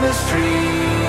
chemistry.